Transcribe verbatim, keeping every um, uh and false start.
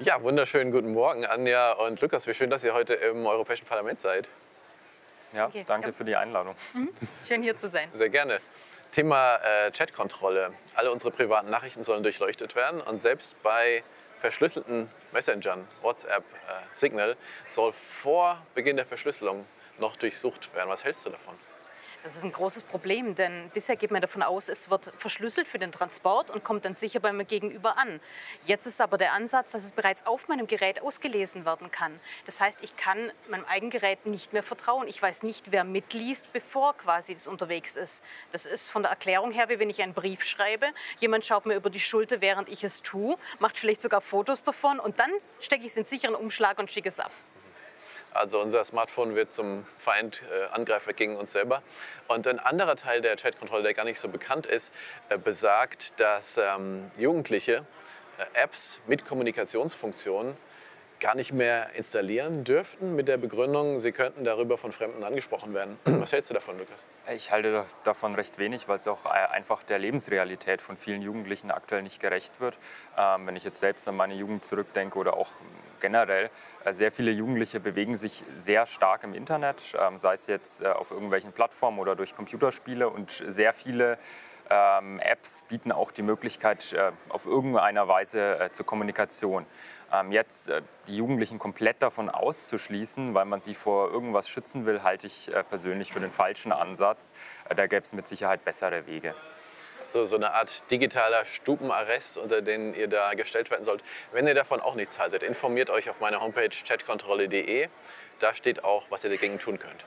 Ja, wunderschönen guten Morgen, Anja und Lukas. Wie schön, dass ihr heute im Europäischen Parlament seid. Ja, okay. Danke für die Einladung. Mhm. Schön, hier zu sein. Sehr gerne. Thema äh, Chatkontrolle. Alle unsere privaten Nachrichten sollen durchleuchtet werden. Und selbst bei verschlüsselten Messengern, WhatsApp, äh, Signal, soll vor Beginn der Verschlüsselung noch durchsucht werden. Was hältst du davon? Das ist ein großes Problem, denn bisher geht man davon aus, es wird verschlüsselt für den Transport und kommt dann sicher beim Gegenüber an. Jetzt ist aber der Ansatz, dass es bereits auf meinem Gerät ausgelesen werden kann. Das heißt, ich kann meinem eigenen Gerät nicht mehr vertrauen. Ich weiß nicht, wer mitliest, bevor quasi das unterwegs ist. Das ist von der Erklärung her, wie wenn ich einen Brief schreibe. Jemand schaut mir über die Schulter, während ich es tue, macht vielleicht sogar Fotos davon und dann stecke ich es in sicheren Umschlag und schicke es ab. Also unser Smartphone wird zum Feind, äh, Angreifer gegen uns selber. Und ein anderer Teil der Chatkontrolle, der gar nicht so bekannt ist, äh, besagt, dass ähm, Jugendliche äh, Apps mit Kommunikationsfunktionen gar nicht mehr installieren dürften, mit der Begründung, sie könnten darüber von Fremden angesprochen werden. Was hältst du davon, Lukas? Ich halte davon recht wenig, weil es auch einfach der Lebensrealität von vielen Jugendlichen aktuell nicht gerecht wird. Ähm, wenn ich jetzt selbst an meine Jugend zurückdenke oder auch generell, äh, sehr viele Jugendliche bewegen sich sehr stark im Internet, ähm, sei es jetzt äh, auf irgendwelchen Plattformen oder durch Computerspiele, und sehr viele Ähm, Apps bieten auch die Möglichkeit, äh, auf irgendeiner Weise äh, zur Kommunikation. Ähm, jetzt äh, die Jugendlichen komplett davon auszuschließen, weil man sie vor irgendwas schützen will, halte ich äh, persönlich für den falschen Ansatz. Äh, da gäbe es mit Sicherheit bessere Wege. So, so eine Art digitaler Stubenarrest, unter den ihr da gestellt werden sollt. Wenn ihr davon auch nichts haltet, informiert euch auf meiner Homepage chatkontrolle punkt de. Da steht auch, was ihr dagegen tun könnt.